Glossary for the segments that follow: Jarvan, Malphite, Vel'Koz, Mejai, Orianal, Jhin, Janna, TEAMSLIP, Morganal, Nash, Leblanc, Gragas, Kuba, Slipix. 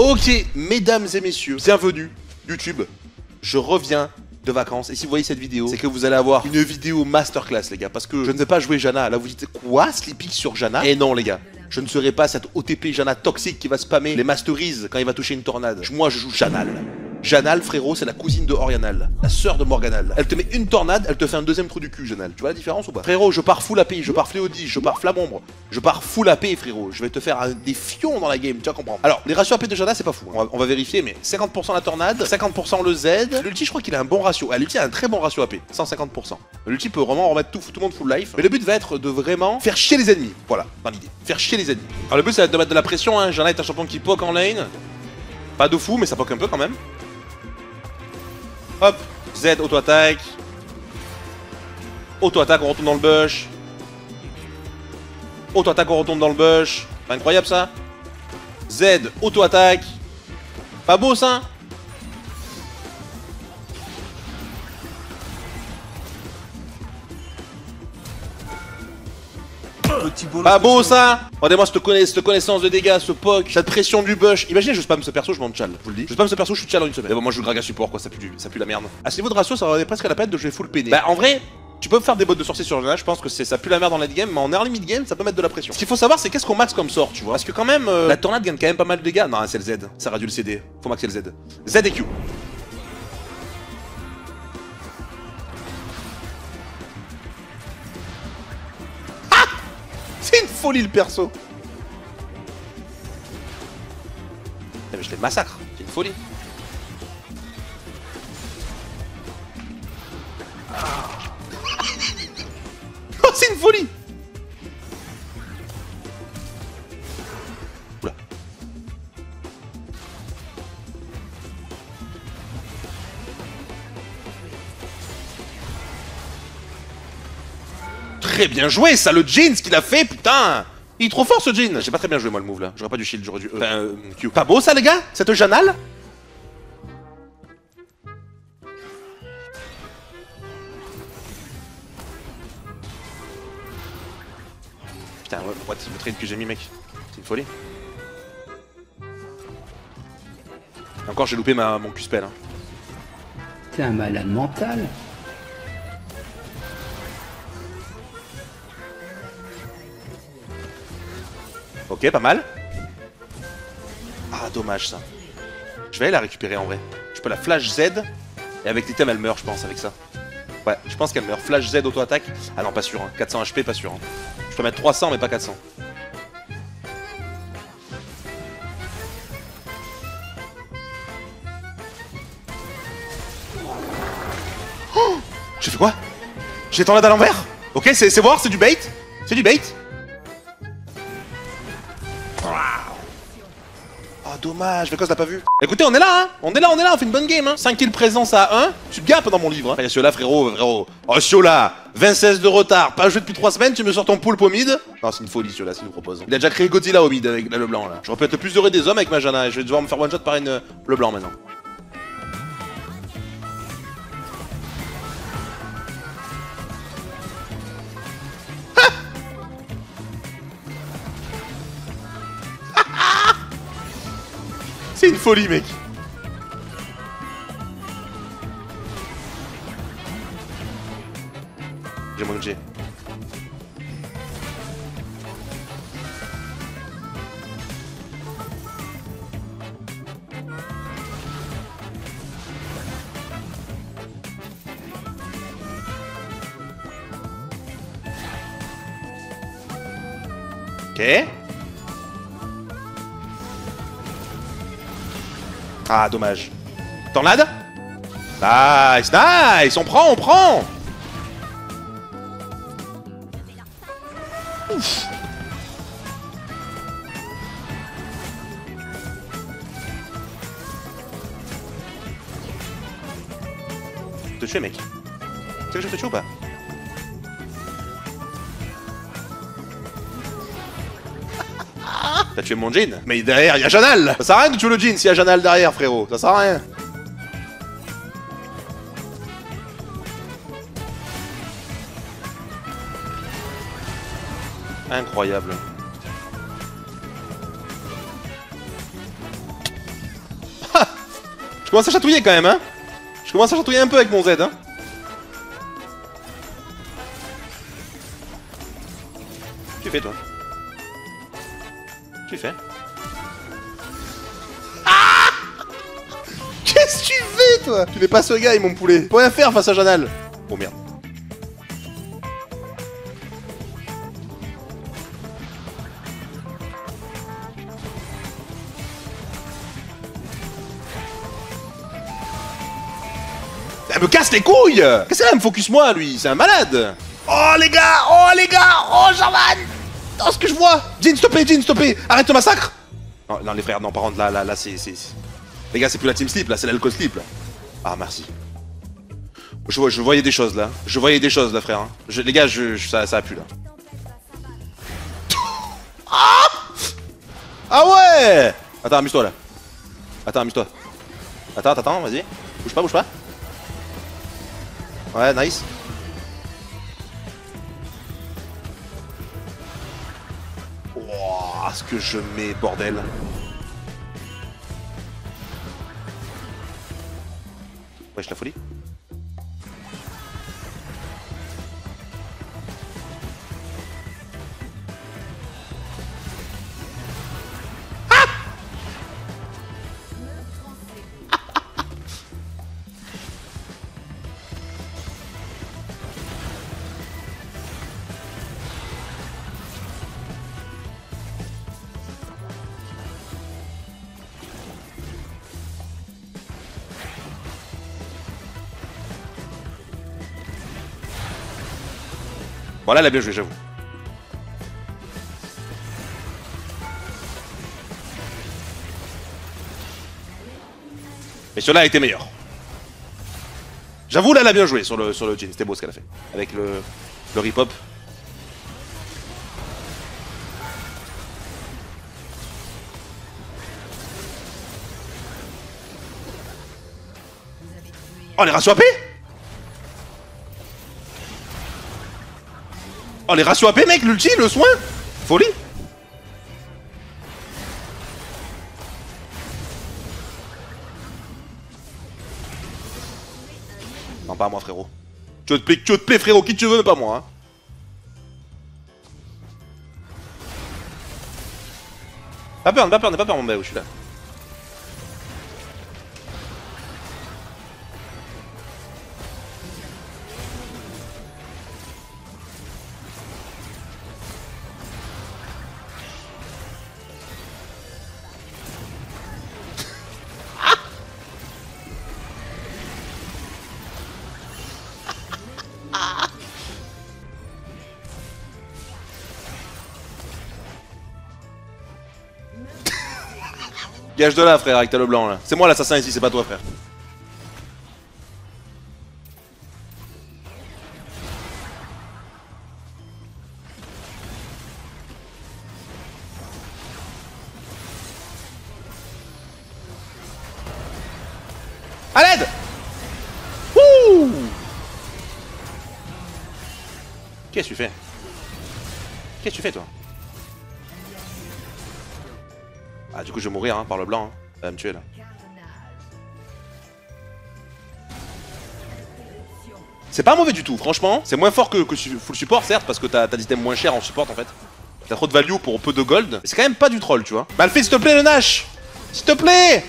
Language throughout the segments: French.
Ok, mesdames et messieurs, bienvenue YouTube, je reviens de vacances et si vous voyez cette vidéo, c'est que vous allez avoir une vidéo masterclass les gars, parce que je ne vais pas jouer Janna. Là vous dites quoi, Slipix sur Janna? Eh non les gars, je ne serai pas cette OTP Janna toxique qui va spammer les masteries quand il va toucher une tornade. Moi je joue Janal. Janal frérot, c'est la cousine de Orianal, la sœur de Morganal. Elle te met une tornade, elle te fait un deuxième trou du cul Janal. Tu vois la différence ou pas? Frérot, je pars full AP, je pars Fléodie, je pars Flamombre, je pars full AP frérot. Je vais te faire des fions dans la game, tu vas comprendre. Alors les ratios AP de Janna c'est pas fou, hein. on va vérifier, mais 50% la tornade, 50% le Z. L'ulti je crois qu'il a un bon ratio, ah, l'ulti a un très bon ratio AP, 150%. L'ulti peut vraiment remettre tout le monde full life. Mais le but va être de vraiment faire chier les ennemis, voilà, dans l'idée, faire chier les ennemis. Alors le but ça va être de mettre de la pression, hein. Janna est un champion qui poke en lane. Pas de fou mais ça poke un peu quand même. Hop, Z, auto-attaque. Auto-attaque, on retourne dans le bush. Auto-attaque, on retourne dans le bush. Pas incroyable ça. Z, auto-attaque. Pas beau ça. Pas beau ça. Regardez-moi cette connaissance de dégâts, ce poke, cette pression du bush. Imaginez je spam ce perso, je m'en chal, je vous le dis. Je spam ce perso, je suis chal en une semaine. Mais bon, moi je joue Gragas support quoi, ça pue la merde. À ce niveau de ratio, ça aurait presque à la peine de jouer full PD. Bah en vrai, tu peux me faire des bots de sorcier sur Janna, je pense que ça pue la merde dans la game, mais en early mid game ça peut mettre de la pression. Ce qu'il faut savoir c'est qu'est-ce qu'on max comme sort, tu vois. Parce que quand même, la tornade gagne quand même pas mal de dégâts. Non, c'est le Z, ça réduit le CD, faut maxer le Z. Z et Q. Folie le perso. Mais je les massacre, c'est une folie. Oh, c'est une folie. Oula. Très bien joué ça, le Jhin ce qu'il a fait putain. Il est trop fort ce Jhin. J'ai pas très bien joué moi le move là, j'aurais pas du shield, j'aurais du... Q. Pas beau ça les gars, cette Janal. Putain ouais, what, le trade que j'ai mis mec, c'est une folie. Et encore j'ai loupé mon Q-spell hein. T'es un malade mental. Ok, pas mal. Ah, dommage ça. Je vais aller la récupérer en vrai. Je peux la flash Z. Et avec l'item, elle meurt, je pense, avec ça. Ouais, je pense qu'elle meurt. Flash Z, auto-attaque. Ah non, pas sûr. Hein. 400 HP, pas sûr. Hein. Je peux mettre 300, mais pas 400. Oh, j'ai fait quoi? J'ai tornade à l'envers? Ok, c'est voir, c'est du bait. C'est du bait. Dommage, Vel'Koz l'a pas vu. Écoutez, on est là, hein. On fait une bonne game, hein. 5 kills présence à 1. Tu te gapes dans mon livre, hein. Allez, Ciola, frérot. Oh, Ciola, 26 de retard. Pas joué depuis 3 semaines, tu me sors ton poulpe au mid. Non, c'est une folie, Ciola, s'il nous propose. Il a déjà créé Godzilla au mid avec le blanc, là. Je répète le plus heureux des hommes avec ma Janna. Et je vais devoir me faire one shot par une le blanc maintenant. C'est une folie mec. J'ai mon objet. Ok. Ah, dommage. Tornade? Nice, nice! On prend, on prend! Ouf! Je te tue, mec. Tu sais que je te tue ou pas? T'as tué mon Jhin. Mais derrière il y a Janal. Ça sert à rien de tuer le Jhin s'il y a Janal derrière frérot. Ça sert à rien. Incroyable. commence à chatouiller quand même, hein. Je commence à chatouiller un peu avec mon Z, hein. Tu fais, toi. Tu fais. Ah, qu'est-ce que tu fais, toi? Tu n'es pas ce gars, mon poulet. Faut rien faire face à Janal. Oh merde. Elle me casse les couilles! Qu'est-ce que là, elle me focus moi, lui? C'est un malade! Oh les gars! Oh les gars! Oh Jarvan! Oh ce que je vois! Jhin, stoppez! Jhin, stoppez! Arrête le massacre! Non, non les frères, non par contre là, là c'est... Les gars, c'est plus la team slip là, c'est la Vel'Koz slip là. Ah merci. Je voyais des choses là. Je voyais des choses là frère. Hein. Les gars, ça a pu là. Ah, ah ouais! Attends, amuse-toi là. Attends, amuse-toi. Attends, attends, vas-y. Bouge pas, bouge pas. Ouais, nice. Wouah, ce que je mets, bordel. Wesh, la folie. Bon là elle a bien joué j'avoue. Mais cela a été meilleur. J'avoue là elle a bien joué sur le Jhin, c'était beau ce qu'elle a fait. Avec le rip-hop. Oh les ratios AP. Oh les ratios AP mec, l'ulti, le soin, folie. Non pas moi frérot. Tu te plais frérot, qui tu veux mais pas moi hein. Pas peur, n'aie pas peur mon bébé, je suis là. Gage de là, frère, avec ta le blanc là. C'est moi l'assassin ici, c'est pas toi, frère. À l'aide! Wouh! Qu'est-ce que tu fais? Qu'est-ce que tu fais, toi? Ah du coup je vais mourir hein, par le blanc, hein. Elle va me tuer là. C'est pas mauvais du tout, franchement, c'est moins fort que full support certes, parce que t'as des items moins chers en support en fait. T'as trop de value pour peu de gold, mais c'est quand même pas du troll tu vois. Malphite s'il te plaît le Nash. S'il te plaît.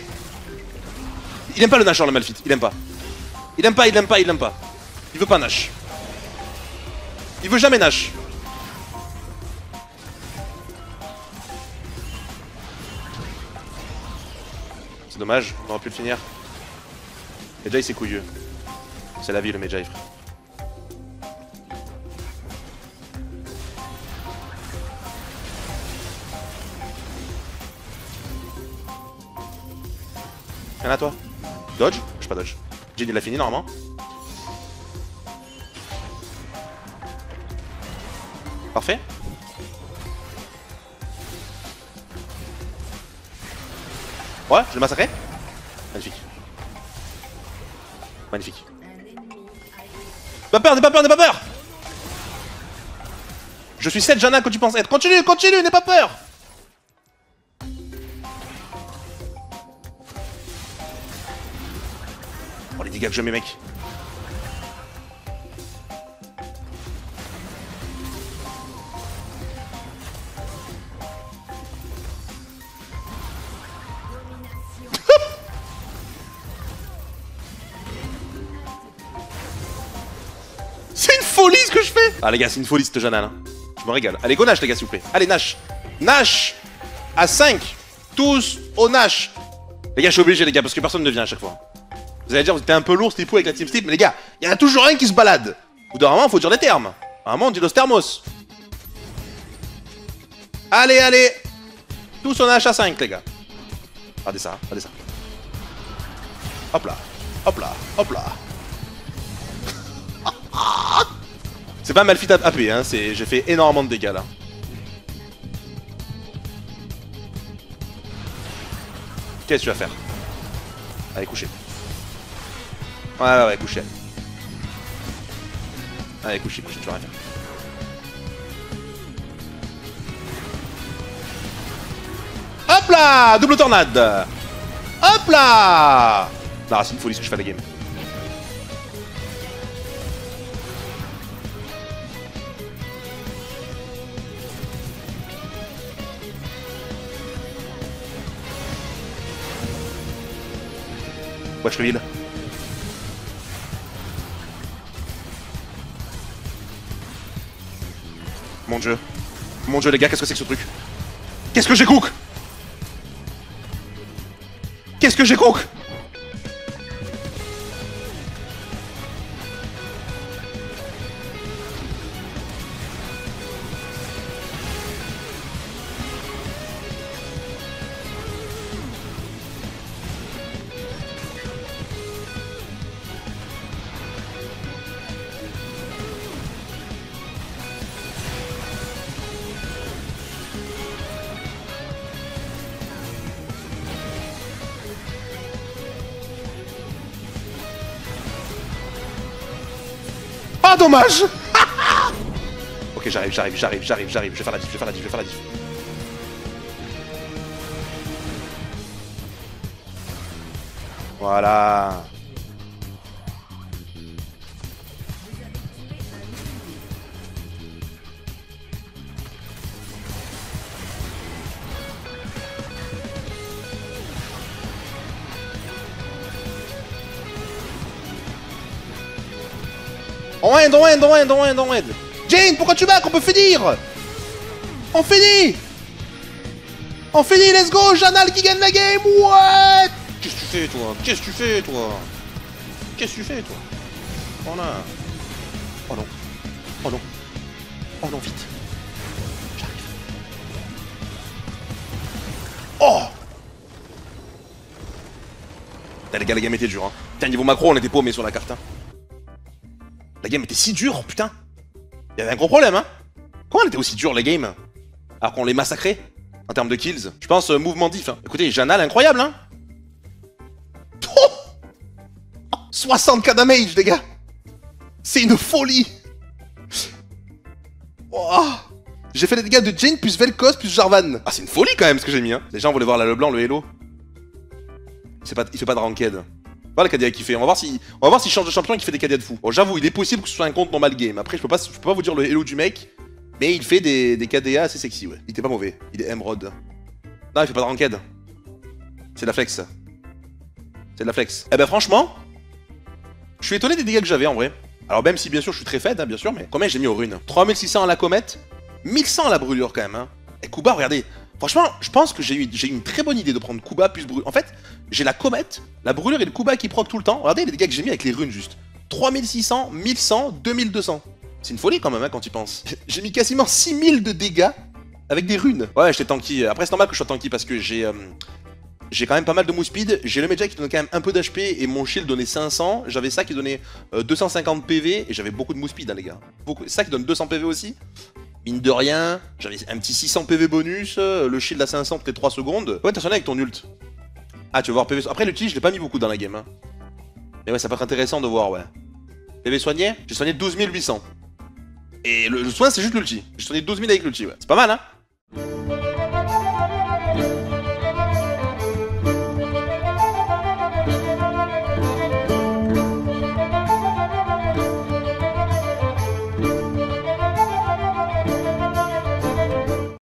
Il aime pas le Nash genre le Malphite, il aime pas. Il aime pas. Il veut pas Nash. Il veut jamais Nash. Dommage, on aurait pu le finir. Mejai c'est couilleux. C'est la vie le Mejai frère. Y'en a toi. Dodge? Je sais pas dodge. Jhin il a fini normalement. Parfait. Ouais, je l'ai massacré. Magnifique. Magnifique. N'aie pas peur. Je suis cette Janna que tu penses être. Continue, n'aie pas peur. Oh, les dégâts que je mets, mec. C'est une folie ce que je fais. Ah les gars, c'est une folie cette Janna là. Je me régale. Allez, go Nash les gars, s'il vous plaît. Allez, Nash. Nash à 5. Tous au Nash. Les gars, je suis obligé les gars, parce que personne ne vient à chaque fois. Vous allez dire, vous étiez un peu lourd, Slipou, avec la team Slip, mais les gars, il y en a toujours un qui se balade. Ou d'un moment, il faut dire des termes. À un moment, on dit Los Thermos. Allez, allez. Tous au Nash à 5, les gars. Regardez ça, regardez ça. Hop là, hop là, hop là. C'est pas Malphite AP, hein, j'ai fait énormément de dégâts là. Qu'est-ce que tu vas faire? Allez, coucher. Ouais, ouais, ouais, coucher. Allez, coucher, coucher, tu vas rien faire. Hop là! Double tornade! Hop là! Non, c'est une folie ce que je fais à la game. Wesh le heal. Mon dieu les gars, qu'est-ce que c'est que ce truc? Qu'est-ce que j'ai cook? Qu'est-ce que j'ai cook? Ah dommage. Ok, j'arrive, je vais faire la diff, Voilà. On end. Jhin, pourquoi tu back? On peut finir. On finit, let's go. Janna qui gagne la game. What? Qu'est-ce que tu fais, toi? Oh là. Oh non, vite. J'arrive. Oh. Putain, les gars, la game était dure, hein. Putain, niveau macro, on était paumés sur la carte, hein. La game était si dure, putain! Il y avait un gros problème, hein! Comment elle était aussi dure, la game? Alors qu'on les massacrait en termes de kills. Je pense mouvement diff. Hein. Écoutez, Janna, elle est incroyable, hein! Oh, 60k damage, les gars! C'est une folie! Oh, j'ai fait les dégâts de Jhin, plus Vel'Koz, plus Jarvan. Ah, c'est une folie quand même ce que j'ai mis, hein! Les gens voulaient voir la Leblanc, le Hello. Il fait pas de ranked. Voilà le KDA qu'il fait, on va voir s'il change de champion et qu'il fait des KDA de fou. Bon, j'avoue, il est possible que ce soit un compte normal game. Après, je peux pas vous dire le hello du mec, mais il fait des KDA assez sexy, ouais. Il était pas mauvais, il est Emerald. Non, il fait pas de ranked. C'est de la flex. Eh ben franchement, je suis étonné des dégâts que j'avais en vrai. Alors même si bien sûr je suis très fed, hein, bien sûr, mais combien j'ai mis aux runes? 3600 à la comète, 1100 à la brûlure quand même, hein. Et Kuba, regardez. Franchement, je pense que j'ai eu une très bonne idée de prendre Kuba plus brûlure. En fait, j'ai la comète, la brûlure et le Kuba qui proc tout le temps. Regardez les dégâts que j'ai mis avec les runes juste. 3600, 1100, 2200. C'est une folie quand même hein, quand tu penses. J'ai mis quasiment 6000 de dégâts avec des runes. Ouais, j'étais tanky. Après, c'est normal que je sois tanky parce que j'ai quand même pas mal de move speed. J'ai le Mejai qui donnait quand même un peu d'HP et mon shield donnait 500. J'avais ça qui donnait 250 PV et j'avais beaucoup de move speed, hein, les gars. Beaucoup. Ça qui donne 200 PV aussi. Mine de rien, j'avais un petit 600 PV bonus, le shield à 500 toutes les 3 secondes. Ouais, t'as sonné avec ton ult. Ah, tu vas voir PV... Après, l'ulti, je l'ai pas mis beaucoup dans la game. Hein. Mais ouais, ça peut être intéressant de voir, ouais. PV soigné, j'ai soigné 12 800. Et le soin, c'est juste l'ulti. J'ai soigné 12 000 avec l'ulti, ouais. C'est pas mal, hein.